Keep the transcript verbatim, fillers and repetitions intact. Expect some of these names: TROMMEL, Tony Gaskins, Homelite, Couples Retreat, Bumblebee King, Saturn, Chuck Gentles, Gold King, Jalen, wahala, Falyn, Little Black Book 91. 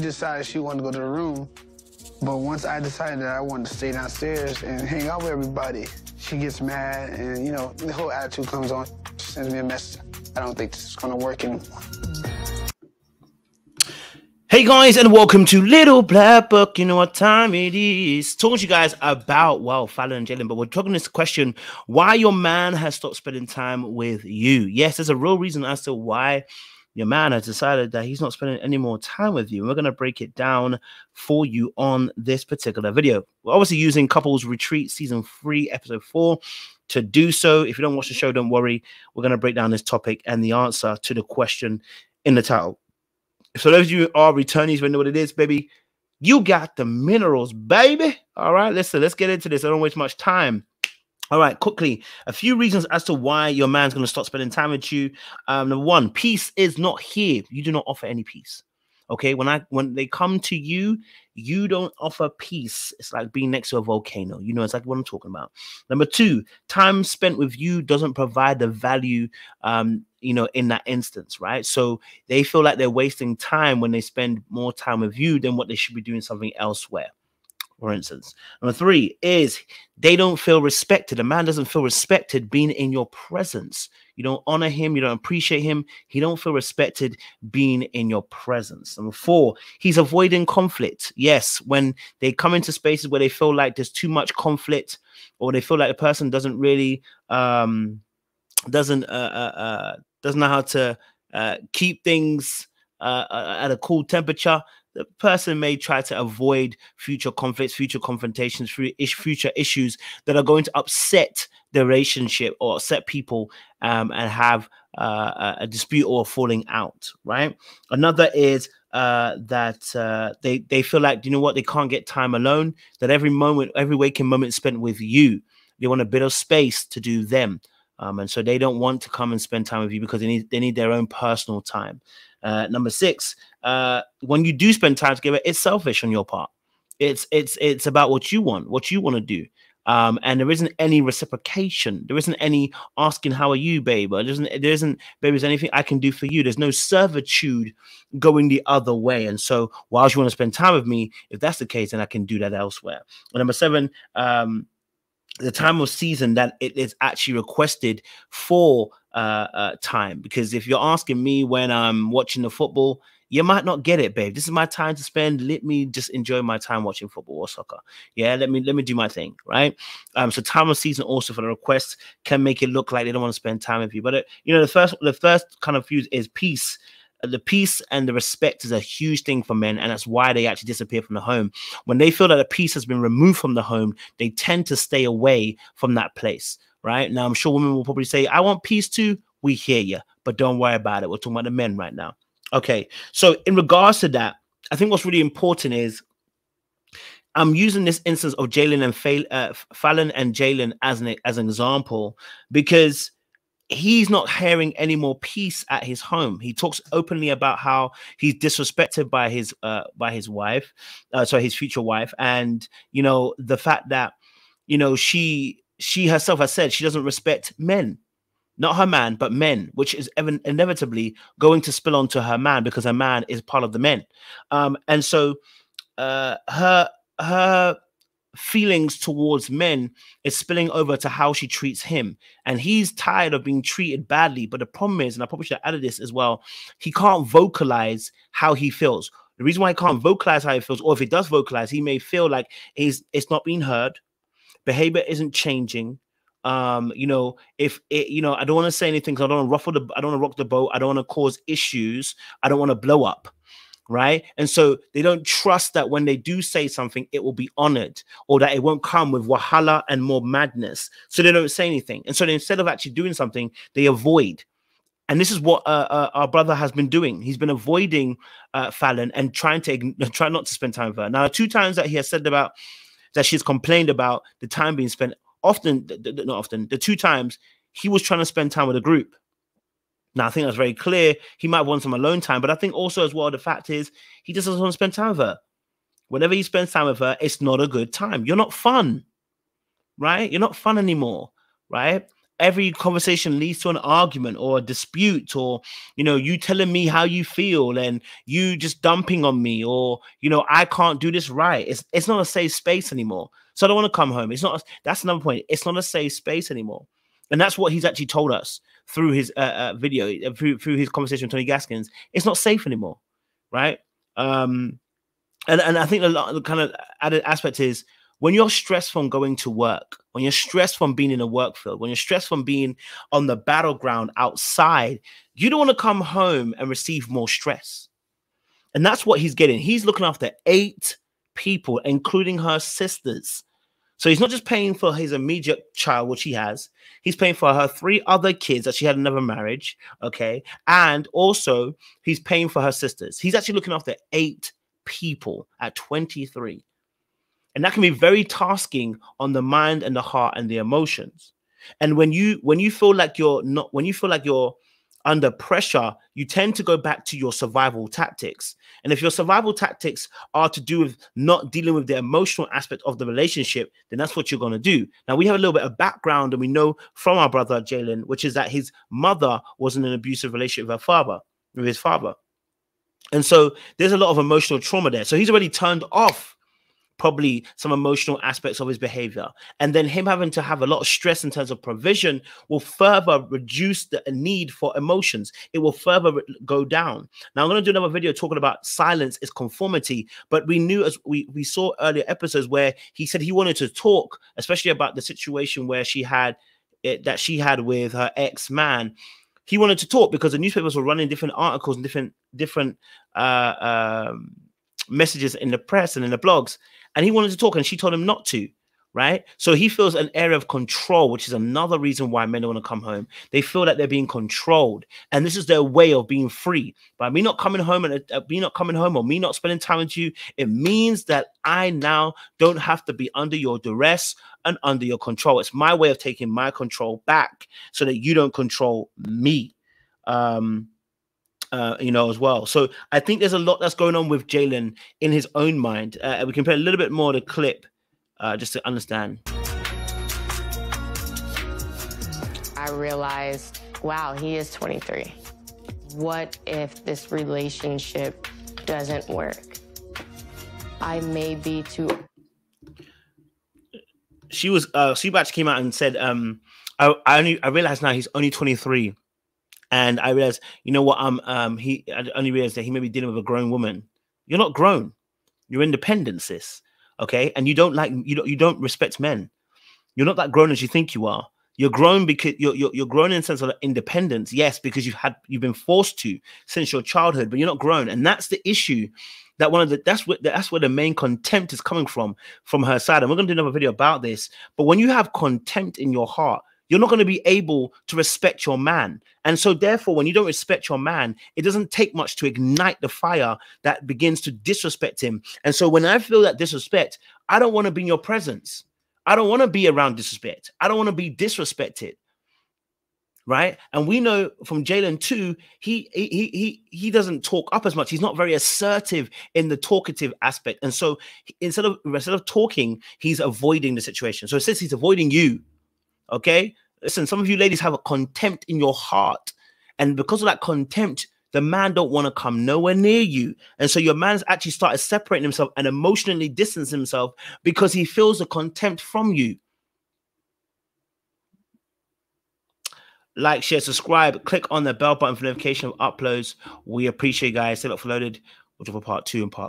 She decided she wanted to go to the room, but once I decided that I wanted to stay downstairs and hang out with everybody, she gets mad and, you know, the whole attitude comes on. She sends me a message. I don't think this is going to work anymore. Hey guys, and welcome to Little Black Book. You know what time it is. Talking to you guys about, well, Falyn and Jalen, but we're talking this question, why your man has stopped spending time with you. Yes, there's a real reason as to why your man has decided that he's not spending any more time with you. And we're going to break it down for you on this particular video. We're obviously using Couples Retreat Season three, Episode four to do so. If you don't watch the show, don't worry. We're going to break down this topic and the answer to the question in the title. So those of you who are returnees, we know what it is, baby. You got the minerals, baby. All right, listen, let's get into this. I don't waste much time. All right, quickly, a few reasons as to why your man's going to stop spending time with you. Um, number one, peace is not here. You do not offer any peace. Okay, when I when they come to you, you don't offer peace. It's like being next to a volcano. You know exactly what I'm talking about. Number two, time spent with you doesn't provide the value, um, you know, in that instance, right? So they feel like they're wasting time when they spend more time with you than what they should be doing something elsewhere, for instance. Number three is they don't feel respected. A man doesn't feel respected being in your presence. You don't honor him. You don't appreciate him. He don't feel respected being in your presence. Number four, he's avoiding conflict. Yes, when they come into spaces where they feel like there's too much conflict, or they feel like the person doesn't really um, doesn't uh, uh, uh, doesn't know how to uh, keep things uh, at a cool temperature. The person may try to avoid future conflicts, future confrontations, future issues that are going to upset the relationship or upset people um, and have uh, a dispute or a falling out, right? Another is uh, that uh, they, they feel like, you know what, they can't get time alone, that every moment, every waking moment spent with you, they want a bit of space to do them. Um, and so they don't want to come and spend time with you because they need, they need their own personal time. Uh, number six, uh, when you do spend time together, it's selfish on your part. It's it's it's about what you want, what you want to do. Um, and there isn't any reciprocation. There isn't any asking, how are you, babe? There isn't, there isn't, babe, is there anything I can do for you? There's no servitude going the other way. And so whilst you want to spend time with me, if that's the case, then I can do that elsewhere. But number seven, um, the time of season that it is actually requested for uh, uh, time. Because if you're asking me when I'm watching the football, you might not get it, babe. This is my time to spend. Let me just enjoy my time watching football or soccer. Yeah, let me let me do my thing, right? Um, so time of season also for the requests can make it look like they don't want to spend time with you. But, it, you know, the first, the first kind of view is peace. The peace and the respect is a huge thing for men, and that's why they actually disappear from the home. When they feel that the peace has been removed from the home, they tend to stay away from that place, right? Now, I'm sure women will probably say, I want peace too. We hear you, but don't worry about it. We're talking about the men right now. Okay, so in regards to that, I think what's really important is I'm using this instance of Jalen and Fal uh, Falyn and Jalen as an, as an example, because he's not hearing any more peace at his home. He talks openly about how he's disrespected by his uh, by his wife, uh, sorry, his future wife, and you know the fact that you know she she herself has said she doesn't respect men, not her man, but men, which is ev- inevitably going to spill onto her man because her man is part of the men, um, and so uh, her her. feelings towards men is spilling over to how she treats him, and he's tired of being treated badly. But the problem is, and I probably should have added this as well, he can't vocalize how he feels. The reason why he can't vocalize how he feels, or if he does vocalize, he may feel like he's it's not being heard, behavior isn't changing. Um, you know, if it, you know, I don't want to say anything because I don't want to ruffle the, I don't want to rock the boat, I don't want to cause issues, I don't want to blow up. Right. And so they don't trust that when they do say something, it will be honored, or that it won't come with wahala and more madness. So they don't say anything. And so they, instead of actually doing something, they avoid. And this is what uh, uh, our brother has been doing. He's been avoiding uh, Falyn and trying to try not to spend time with her. Now, two times that he has said about that she's complained about the time being spent. Often, not often, the two times he was trying to spend time with a group. Now, I think that's very clear. He might want some alone time, but I think also as well, the fact is he just doesn't want to spend time with her. Whenever he spends time with her, it's not a good time. You're not fun, right? You're not fun anymore, right? every conversation leads to an argument or a dispute, or, you know, you telling me how you feel and you just dumping on me, or, you know, I can't do this right. It's, it's not a safe space anymore. So I don't want to come home. It's not, a, that's another point. It's not a safe space anymore. And that's what he's actually told us through his uh, uh, video, through, through his conversation with Tony Gaskins. It's not safe anymore. Right. Um, and, and I think the, the kind of added aspect is, when you're stressed from going to work, when you're stressed from being in a work field, when you're stressed from being on the battleground outside, you don't want to come home and receive more stress. And that's what he's getting. He's looking after eight people, including her sisters. So he's not just paying for his immediate child, which he has. He's paying for her three other kids that she had another marriage, okay? And also, he's paying for her sisters. He's actually looking after eight people at twenty-three. And that can be very tasking on the mind and the heart and the emotions. And when you when you feel like you're not when you feel like you're under pressure, you tend to go back to your survival tactics. And if your survival tactics are to do with not dealing with the emotional aspect of the relationship, then that's what you're going to do. Now, we have a little bit of background, and we know from our brother Jalen, which is that his mother was in an abusive relationship with her father, with his father. And so there's a lot of emotional trauma there. So he's already turned off probably some emotional aspects of his behavior. And then him having to have a lot of stress in terms of provision will further reduce the need for emotions. It will further go down. Now, I'm going to do another video talking about silence is conformity, but we knew, as we, we saw earlier episodes, where he said he wanted to talk, especially about the situation where she had it, that she had with her ex-man. He wanted to talk because the newspapers were running different articles and different, different uh, um, messages in the press and in the blogs. And he wanted to talk, and she told him not to, right? So he feels an area of control, which is another reason why men don't want to come home. They feel that they're being controlled, and this is their way of being free. By me not coming home and uh, me not coming home, or me not spending time with you, it means that I now don't have to be under your duress and under your control. It's my way of taking my control back, so that you don't control me. Um, Uh, you know, as well. So I think there's a lot that's going on with Jalen in his own mind. Uh, we can play a little bit more of the clip uh, just to understand. I realized, wow, he is twenty-three. What if this relationship doesn't work? I may be too. She was, uh, she actually came out and said, um, I, I only, I realized now he's only twenty-three. And I realized, you know what? Um, um, he I only realized that he may be dealing with a grown woman. You're not grown. You're independent, sis. Okay, and you don't like you don't you don't respect men. You're not that grown as you think you are. You're grown because you're you're, you're grown in the sense of independence. Yes, because you've had you've been forced to since your childhood, but you're not grown, and that's the issue. That one of the that's what that's where the main contempt is coming from from her side. And we're going to do another video about this. But when you have contempt in your heart, you're not going to be able to respect your man. And so therefore, when you don't respect your man, it doesn't take much to ignite the fire that begins to disrespect him. And so when I feel that disrespect, I don't want to be in your presence. I don't want to be around disrespect. I don't want to be disrespected. Right. And we know from Jalen too, he, he, he, he doesn't talk up as much. He's not very assertive in the talkative aspect. And so instead of, instead of talking, he's avoiding the situation. So since he's avoiding you, okay, listen, some of you ladies have a contempt in your heart. And because of that contempt, the man don't want to come nowhere near you. And so your man's actually started separating himself and emotionally distancing himself because he feels the contempt from you. Like, share, subscribe, click on the bell button for notification of uploads. We appreciate you guys. Stay uploaded. We'll do for part two and part three.